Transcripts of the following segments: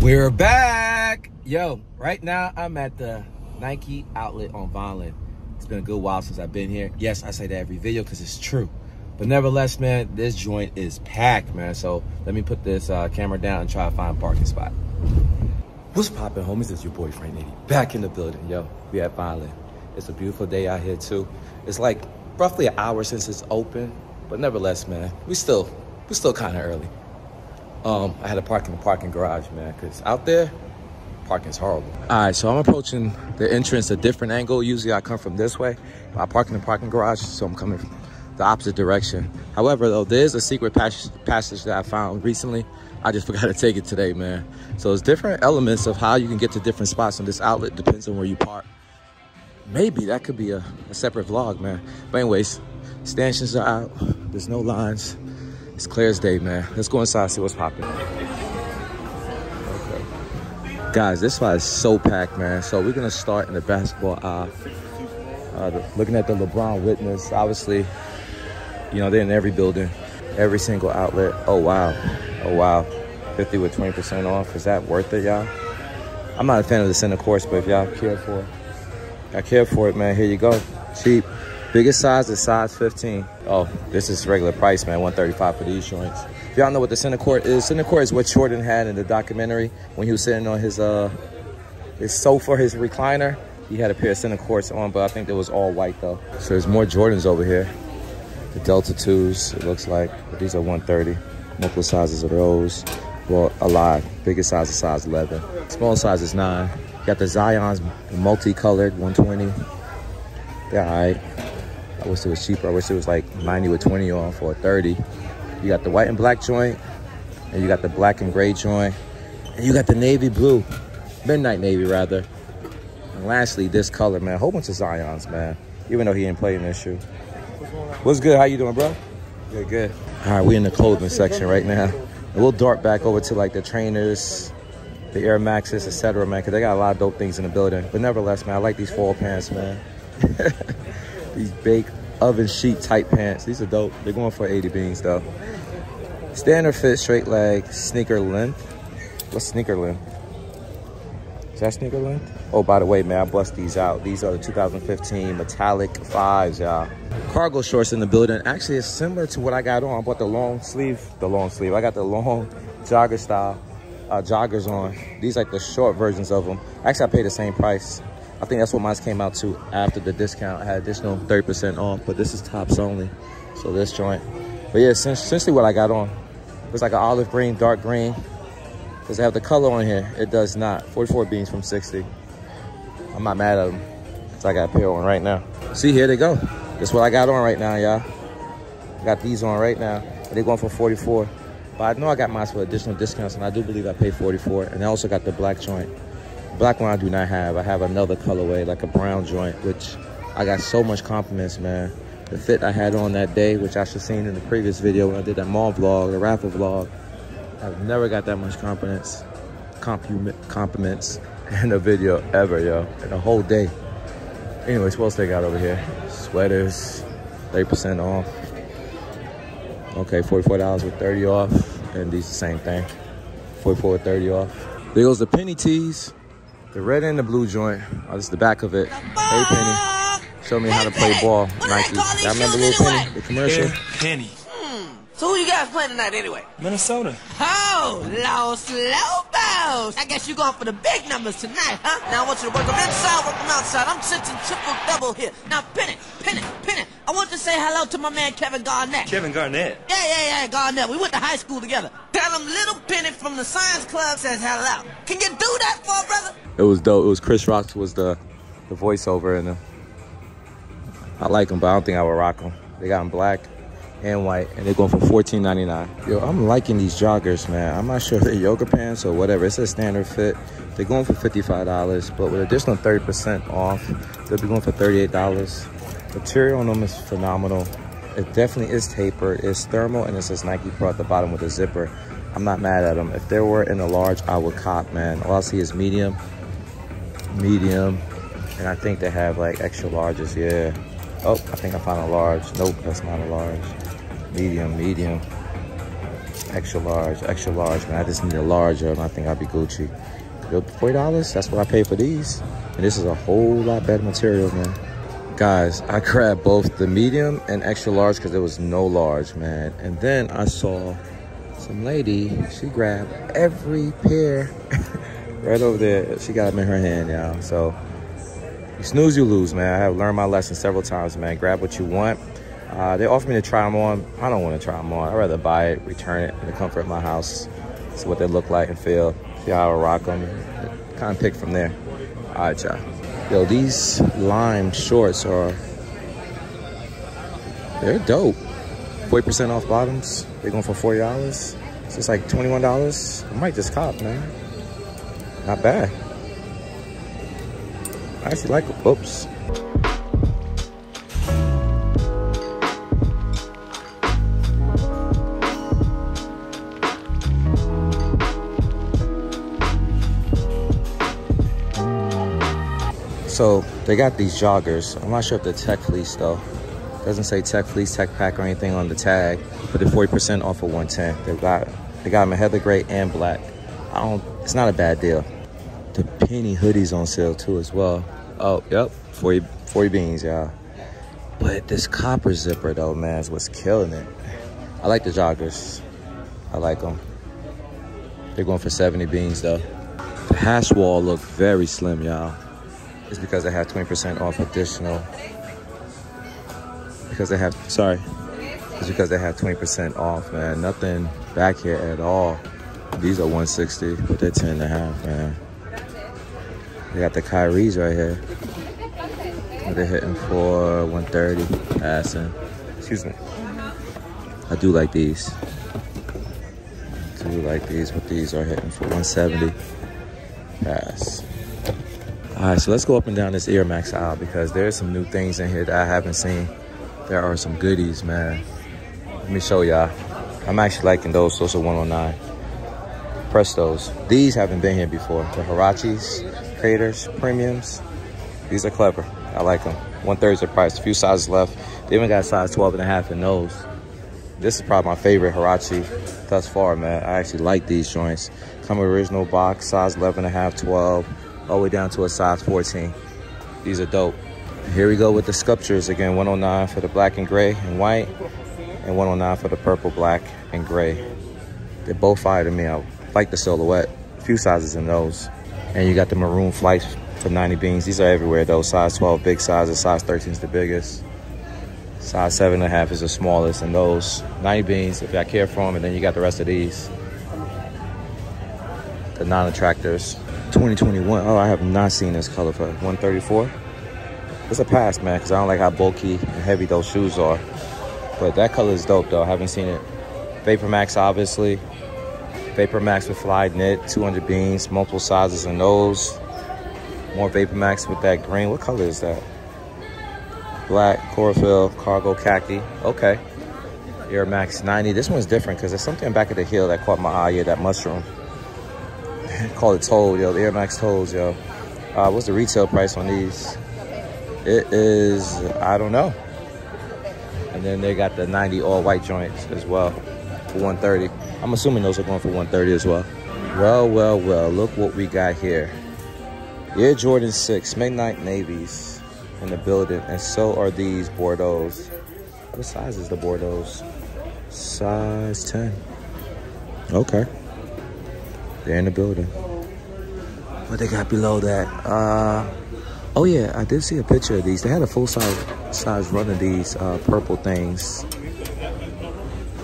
We're back. Yo, right now I'm at the Nike outlet on Vineland. It's been a good while since I've been here. Yes, I say that every video because it's true. But nevertheless, man, this joint is packed, man. So let me put this camera down and try to find a parking spot. What's poppin', homies? It's your boyfriend, Nitty. Back in the building, yo. We at Vineland. It's a beautiful day out here, too. It's like roughly an hour since it's open. But nevertheless, man, we still kind of early. I had to park in the parking garage, man, because out there, parking's horrible. All right, so I'm approaching the entrance a different angle. Usually I come from this way. I park in the parking garage, so I'm coming from the opposite direction. However, though, there's a secret passage that I found recently. I just forgot to take it today, man. So there's different elements of how you can get to different spots on this outlet. Depends on where you park. Maybe that could be a separate vlog, man. But anyways, stanchions are out. There's no lines. It's clear as day, man. Let's go inside and see what's popping. Okay. Guys, this spot is so packed, man. So we're gonna start in the basketball aisle. Looking at the LeBron Witness, obviously, you know, they're in every building, every single outlet. Oh, wow. Oh, wow. 50 with 20% off. Is that worth it, y'all? I'm not a fan of the Center Court, but if y'all care for it, man, here you go. Cheap. Biggest size is size 15. Oh, this is regular price, man, $135 for these joints. If y'all know what the Center Court is, Center Court is what Jordan had in the documentary when he was sitting on his sofa, his recliner. He had a pair of Center Courts on, but I think it was all white, though. So there's more Jordans over here. The Delta Twos, it looks like. But these are $130. Multiple sizes of those. Well, a lot. Biggest size is size 11. Small size is 9. You got the Zion's multicolored, $120. They're all right. I wish it was cheaper. I wish it was like 90 with 20 on for a 30. You got the white and black joint, and you got the black and gray joint, and you got the navy blue, midnight navy rather. And lastly, this color, man, a whole bunch of Zions, man, even though he didn't play in this shoe. What's good? How you doing, bro? Good, good. All right, we're in the clothing section right now. And we'll dart back over to like the trainers, the Air Maxes, etc., man, because they got a lot of dope things in the building. But nevertheless, man, I like these fall pants, man. These big oven sheet type pants. These are dope. They're going for 80 beans though. Standard fit, straight leg, sneaker length. What's sneaker length? Is that sneaker length? Oh, by the way, man, I bust these out. These are the 2015 Metallic 5s, y'all. Cargo shorts in the building. Actually, it's similar to what I got on. I bought the long sleeve. I got the long jogger style joggers on. These like the short versions of them. Actually, I paid the same price. I think that's what mine came out to after the discount. I had additional 30% off, but this is tops only. So this joint. But yeah, essentially what I got on. It's like an olive green, dark green. Does it have the color on here? It does not. 44 beans from 60. I'm not mad at them. So I got a pair on right now. See, here they go. That's what I got on right now, y'all. Got these on right now. And they're going for 44. But I know I got mine for additional discounts, and I do believe I paid 44. And I also got the black joint. Black one I do not have. I have another colorway, like a brown joint, which I got so much compliments, man. The fit I had on that day, which I should have seen in the previous video when I did that mall vlog, the raffle vlog. I've never got that much compliments in a video ever, yo, in a whole day. Anyways, what else they got over here? Sweaters, 30% off. Okay, $44 with 30 off, and these the same thing. 44 with 30 off. There goes the penny tees. The red and the blue joint. Oh, this is the back of it. Hey, Penny. Show me how to play ball. Nike. Y'all remember Little Penny? The commercial? Air Penny. So who you guys playing tonight anyway? Minnesota. Oh, Los Lobos. I guess you going for the big numbers tonight, huh? Now I want you to work them inside, work them outside. I'm sitting triple-double here. Now, Penny. I want to say hello to my man, Kevin Garnett. Kevin Garnett? Yeah, Garnett. We went to high school together. Tell him Little Penny from the science club says hello. Can you do that for a brother? It was dope. It was Chris Rock was the voiceover in them. I like them, but I don't think I would rock them. They got them black and white, and they're going for $14.99. Yo, I'm liking these joggers, man. I'm not sure if they're yoga pants or whatever. It's a standard fit. They're going for $55, but with additional 30% off, they'll be going for $38. Material on them is phenomenal. It definitely is tapered. It's thermal, and it says Nike Pro at the bottom with a zipper. I'm not mad at them. If they were in a large, I would cop, man. All I see is medium, and I think they have like extra larges. Yeah. Oh, I think I found a large. Nope, that's not a large. Medium. extra large, man. I just need a larger, and I think I'll be Gucci. $40, that's what I paid for these. And this is a whole lot better material, man. Guys, I grabbed both the medium and extra large because there was no large, man. And then I saw some lady, she grabbed every pair right over there. She got them in her hand, y'all. So you snooze, you lose, man. I have learned my lesson several times, man. Grab what you want. They offered me to try them on. I don't want to try them on. I'd rather buy it, return it in the comfort of my house. See what they look like and feel. See how I rock them. Kind of pick from there. All right, y'all. Yo, these lime shorts are, they're dope. 40% off bottoms. They're going for $40. So it's like $21. I might just cop, man. Not bad. I actually like them. Oops. So they got these joggers. I'm not sure if they're tech fleece though. Doesn't say tech fleece, tech pack, or anything on the tag. But they're 40% off of 110. They got them in heather gray and black. It's not a bad deal. The penny hoodies on sale too as well. Oh, yep, 40 beans, y'all. But this copper zipper though, man, is what's killing it. I like the joggers. I like them. They're going for 70 beans though. The hash wall looked very slim, y'all. It's because they have 20% off additional. It's because they have 20% off, man. Nothing back here at all. These are 160, but they're 10.5, man. They got the Kyries right here. They're hitting for 130, passing. Excuse me. I do like these. But these are hitting for 170, pass. All right, so let's go up and down this Air Max aisle because there's some new things in here that I haven't seen. There are some goodies, man. Let me show y'all. I'm actually liking those. Those are 109. Prestos. These haven't been here before. The Huaraches, Creators, Premiums. These are clever. I like them. 1/3 the price. A few sizes left. They even got size 12.5 in those. This is probably my favorite Huarache thus far, man. I actually like these joints. Come original box, size 11.5, 12. All the way down to a size 14. These are dope. Here we go with the sculptures again. 109 for the black and gray and white, and 109 for the purple, black, and gray. They're both fire to me. I like the silhouette. A few sizes in those. And you got the maroon flights for 90 beans. These are everywhere though. Size 12, big sizes. Size 13 is the biggest. Size 7.5 is the smallest. And those 90 beans, if y'all care for them. And then you got the rest of these. The non-attractors. 2021. Oh, I have not seen this color for 134. It's a pass, man, because I don't like how bulky and heavy those shoes are. But that color is dope, though. I haven't seen it. VaporMax, obviously. VaporMax with Flyknit, 200 beans, multiple sizes in those. More VaporMax with that green. What color is that? Black, chlorophyll, cargo, khaki. Okay. Air Max 90. This one's different because there's something back at the heel that caught my eye. Yeah, that mushroom. Call it told, yo. The Air Max Tolls, yo. What's the retail price on these? It is, I don't know. And then they got the 90 all-white joints as well for 130. I'm assuming those are going for 130 as well. Well, well, well. Look what we got here. Air Jordan 6, Midnight Navies in the building. And so are these Bordeaux's. What size is the Bordeaux's? Size 10. Okay. They're in the building. What they got below that? Oh yeah, I did see a picture of these. They had a full size run of these purple things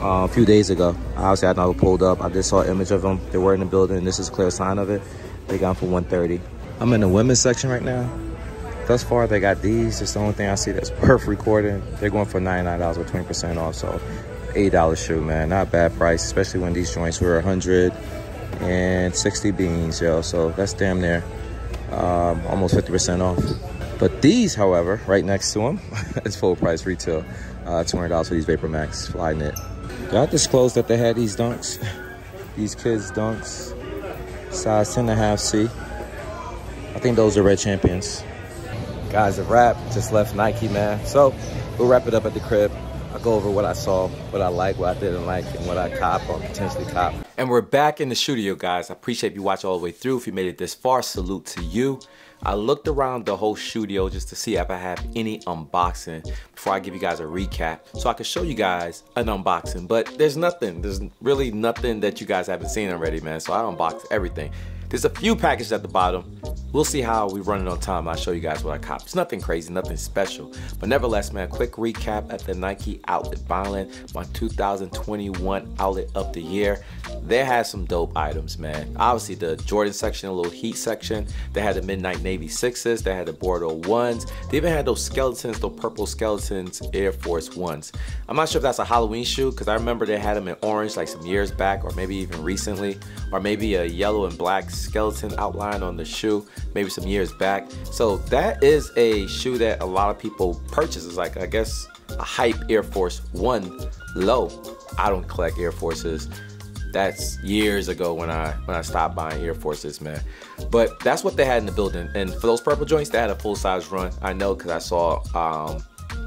a few days ago. Obviously, I never pulled up. I just saw an image of them. They were in the building. This is a clear sign of it. They got them for 130. I'm in the women's section right now. Thus far, they got these. It's the only thing I see that's worth recording. They're going for $99 with 20% off. So $8 shoe, man. Not bad price, especially when these joints were 160 beans, yo. So that's damn near almost 50% off. But these, however, right next to them, it's full price retail. $200 for these VaporMax Flyknit. Did I disclose that they had these dunks? These kids dunks, size 10.5 C. I think those are red champions. Guys, a wrap. Just left Nike, man. So we'll wrap it up at the crib. I go over what I saw, what I liked, what I didn't like, and what I cop or potentially cop. And we're back in the studio, guys. I appreciate you watching all the way through. If you made it this far, salute to you. I looked around the whole studio just to see if I have any unboxing before I give you guys a recap, so I could show you guys an unboxing, but there's nothing. There's really nothing that you guys haven't seen already, man, so I unboxed everything. There's a few packages at the bottom. We'll see how we run it on time. I'll show you guys what I cop. It's nothing crazy, nothing special. But nevertheless, man, quick recap at the Nike outlet, Vineland, my 2021 outlet of the year. They had some dope items, man. Obviously, the Jordan section, a little heat section. They had the Midnight Navy 6s. They had the Bordeaux 1s. They even had those skeletons, those purple skeletons, Air Force 1s. I'm not sure if that's a Halloween shoe, because I remember they had them in orange like some years back, or maybe even recently, or maybe a yellow and black skeleton outline on the shoe maybe some years back. So that is a shoe that a lot of people purchase. It's like, I guess, a hype Air Force 1 low. I don't collect Air Forces. That's years ago when I stopped buying Air Forces, man. But that's what they had in the building. And for those purple joints, they had a full-size run. I know, because I saw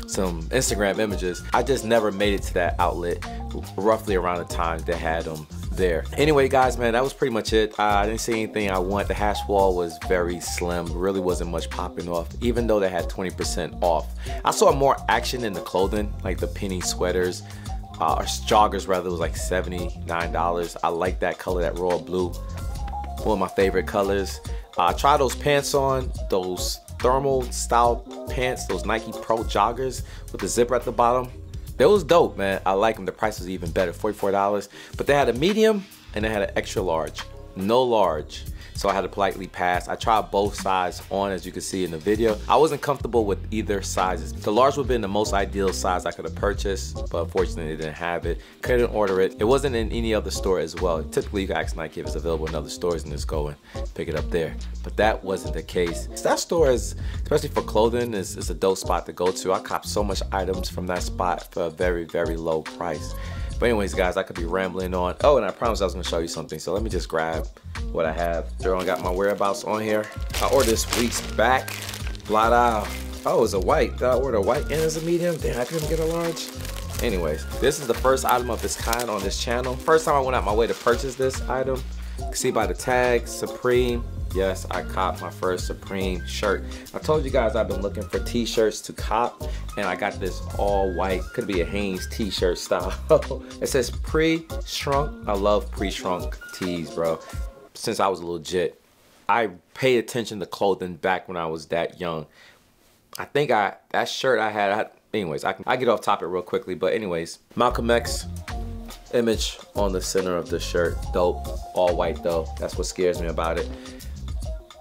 some Instagram images. I just never made it to that outlet roughly around the time they had them there. Anyway, guys, man, that was pretty much it. I didn't see anything I want. The hash wall was very slim. Really wasn't much popping off, even though they had 20% off. I saw more action in the clothing, like the penny sweaters, or joggers rather. It was like $79. I like that color, that royal blue, one of my favorite colors. I tried those pants on, those thermal style pants, those Nike Pro joggers with the zipper at the bottom. They was dope, man. I like them. The price was even better, $44. But they had a medium and they had an extra large. No large. So I had to politely pass. I tried both sides on, as you can see in the video. I wasn't comfortable with either sizes. The large would have been the most ideal size I could have purchased, but unfortunately they didn't have it. Couldn't order it. It wasn't in any other store as well. Typically you can ask Nike if it's available in other stores and just go and pick it up there. But that wasn't the case. That store is, especially for clothing, is a dope spot to go to. I copped so much items from that spot for a very, very low price. But anyways, guys, I could be rambling on. Oh, and I promised I was gonna show you something, so let me just grab what I have. Jordan got my whereabouts on here. I ordered this week's back. Blot out. Oh, it's a white. Did I order a white and it's a medium? Damn, I couldn't get a large. Anyways, this is the first item of this kind on this channel. First time I went out my way to purchase this item. You can see by the tag, Supreme. Yes, I copped my first Supreme shirt. I told you guys I've been looking for t-shirts to cop, and I got this all white, could be a Hanes t-shirt style. It says pre-shrunk. I love pre-shrunk tees, bro. Since I was legit, I paid attention to clothing back when I was that young. I think I get off topic real quickly, but anyways, Malcolm X image on the center of the shirt. Dope, all white though. That's what scares me about it.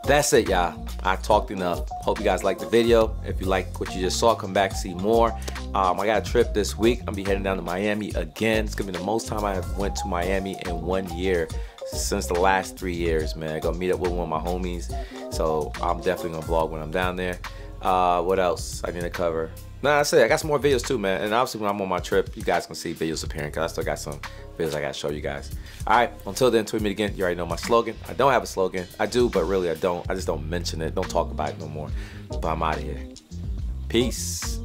That's it, y'all. I talked enough. Hope you guys liked the video. If you like what you just saw, come back, see more. I got a trip this week. I'm gonna be heading down to Miami again. It's gonna be the most time I have went to Miami in 1 year since the last 3 years, man. I'm gonna meet up with one of my homies, so I'm definitely gonna vlog when I'm down there. What else I need to cover? Nah, that's it. I got some more videos too, man. And obviously when I'm on my trip, you guys can see videos appearing, because I still got some videos I gotta show you guys. Alright, until then, tweet me again. You already know my slogan. I don't have a slogan. I do, but really I don't. I just don't mention it. Don't talk about it no more. But I'm out of here. Peace.